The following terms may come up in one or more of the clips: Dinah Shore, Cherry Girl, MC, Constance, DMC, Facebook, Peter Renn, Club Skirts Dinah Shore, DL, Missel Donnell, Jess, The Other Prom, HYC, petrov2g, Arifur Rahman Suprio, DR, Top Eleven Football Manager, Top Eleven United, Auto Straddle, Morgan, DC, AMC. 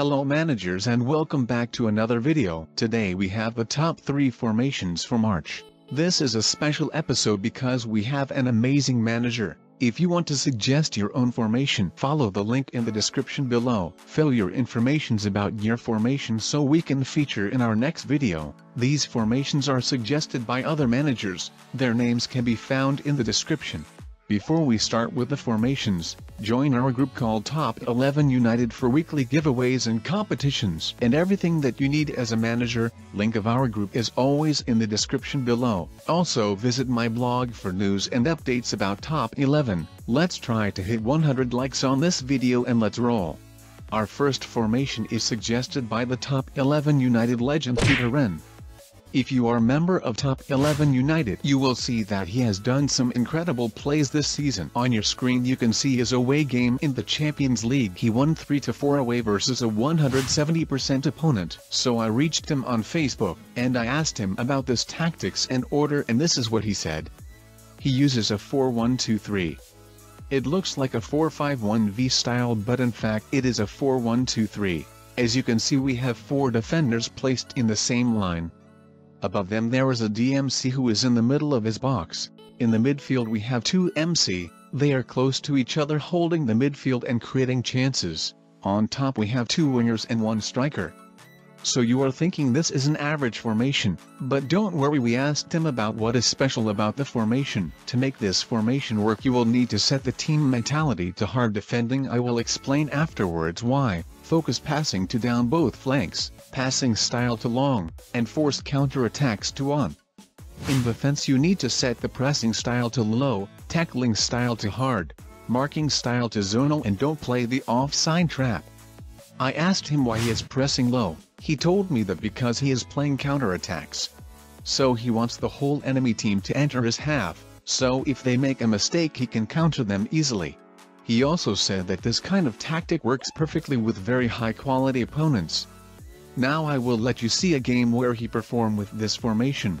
Hello managers and welcome back to another video. Today we have the top 3 formations for March. This is a special episode because we have an amazing manager. If you want to suggest your own formation, follow the link in the description below. Fill your informations about your formation so we can feature in our next video. These formations are suggested by other managers. Their names can be found in the description. Before we start with the formations, join our group called Top 11 United for weekly giveaways and competitions and everything that you need as a manager. Link of our group is always in the description below. Also visit my blog for news and updates about Top 11. Let's try to hit 100 likes on this video and let's roll. Our first formation is suggested by the Top 11 United legend Peter Renn. If you are a member of Top 11 United, you will see that he has done some incredible plays this season. On your screen you can see his away game in the Champions League. He won 3-4 away versus a 170% opponent. So I reached him on Facebook, and I asked him about this tactics and order, and this is what he said. He uses a 4-1-2-3. It looks like a 4-5-1-V style, but in fact it is a 4-1-2-3. As you can see, we have 4 defenders placed in the same line. Above them there is a DMC who is in the middle of his box. In the midfield we have 2 MC, they are close to each other holding the midfield and creating chances. On top we have 2 wingers and 1 striker. So you are thinking this is an average formation, but don't worry, we asked him about what is special about the formation. To make this formation work you will need to set the team mentality to hard defending. I will explain afterwards why. Focus passing to down both flanks, passing style to long, and forced counter-attacks to on. In defense you need to set the pressing style to low, tackling style to hard, marking style to zonal, and don't play the offside trap. I asked him why he is pressing low. He told me that because he is playing counterattacks. So he wants the whole enemy team to enter his half, so if they make a mistake he can counter them easily. He also said that this kind of tactic works perfectly with very high quality opponents. Now I will let you see a game where he performed with this formation.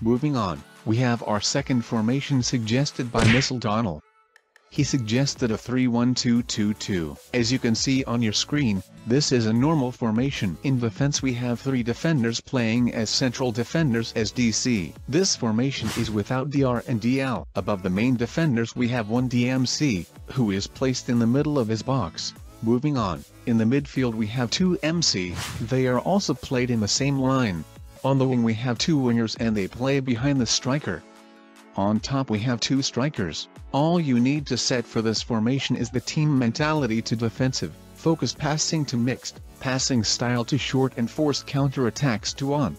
Moving on, we have our second formation suggested by Missel Donnell. He suggested a 3-1-2-2-2. As you can see on your screen, This is a normal formation. In defense we have three defenders playing as central defenders as DC. This formation is without DR and DL. Above the main defenders we have one DMC, who is placed in the middle of his box. Moving on, in the midfield we have two MC, they are also played in the same line. On the wing we have two wingers and they play behind the striker. On top we have two strikers. All you need to set for this formation is the team mentality to defensive, focused passing to mixed, passing style to short and forced counter-attacks to on.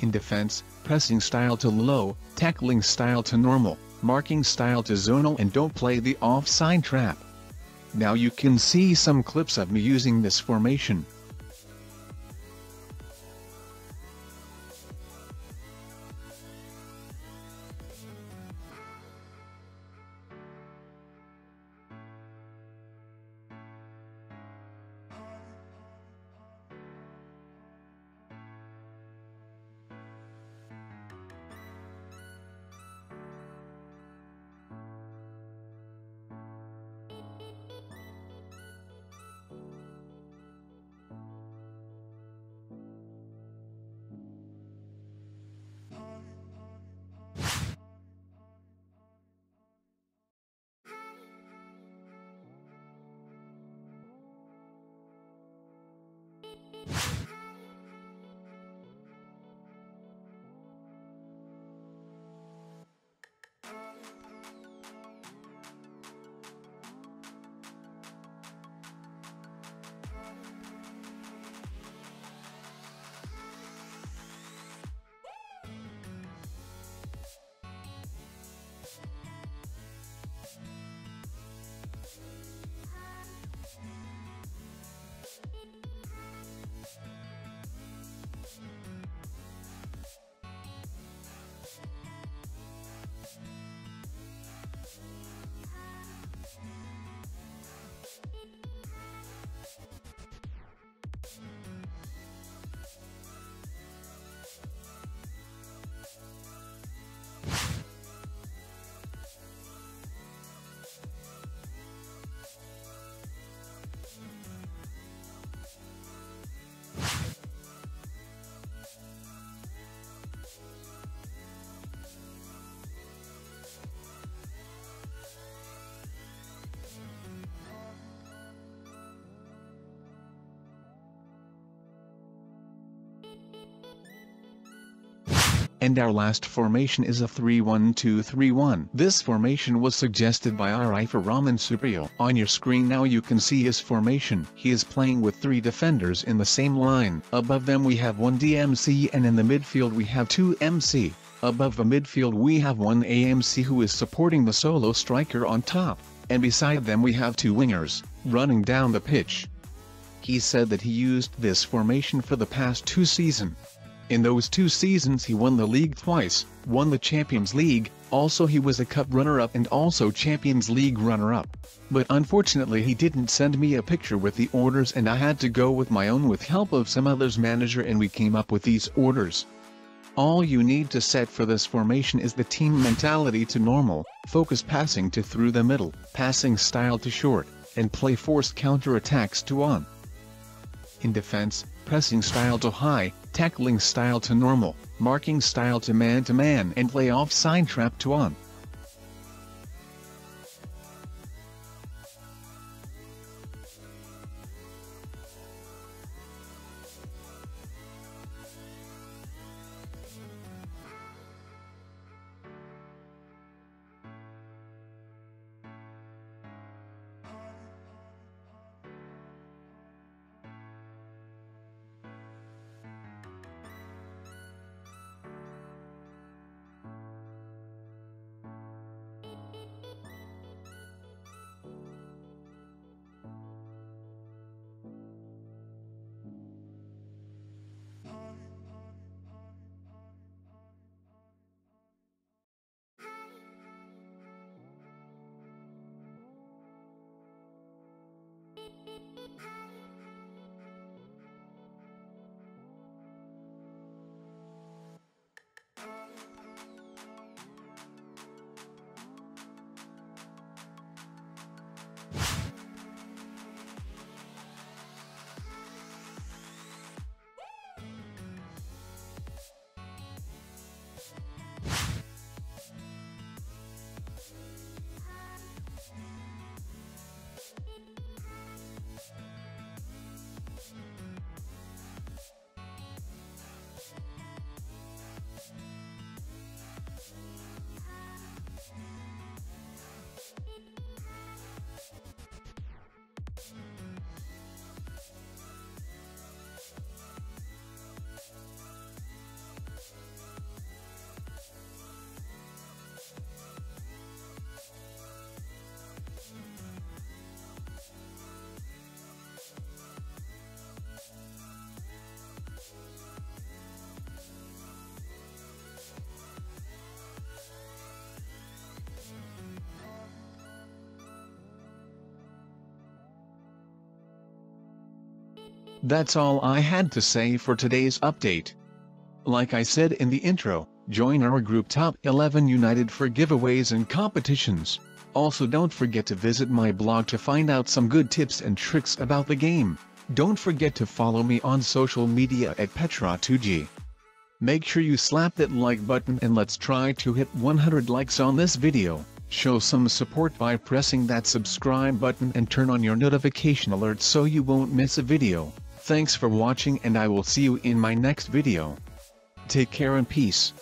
In defense, pressing style to low, tackling style to normal, marking style to zonal, and don't play the offside trap. Now you can see some clips of me using this formation. And our last formation is a 3-1-2-3-1. This formation was suggested by Arifur Rahman Suprio. On your screen now you can see his formation. He is playing with three defenders in the same line. Above them we have one DMC and in the midfield we have two MC. Above the midfield we have one AMC who is supporting the solo striker on top. And beside them we have two wingers, running down the pitch. He said that he used this formation for the past two seasons. In those two seasons he won the league twice, won the Champions League, also he was a cup runner-up and also Champions League runner-up. But unfortunately he didn't send me a picture with the orders and I had to go with my own with help of some others manager and we came up with these orders. All you need to set for this formation is the team mentality to normal, focus passing to through the middle, passing style to short, and play forced counter-attacks to on. In defense, pressing style to high, tackling style to normal, marking style to man and play offside trap to on. That's all I had to say for today's update. Like I said in the intro, join our group Top 11 United for giveaways and competitions. Also, don't forget to visit my blog to find out some good tips and tricks about the game. Don't forget to follow me on social media at petrov2g. Make sure you slap that like button and let's try to hit 100 likes on this video. Show some support by pressing that subscribe button and turn on your notification alerts so you won't miss a video. Thanks for watching, and I will see you in my next video. Take care and peace.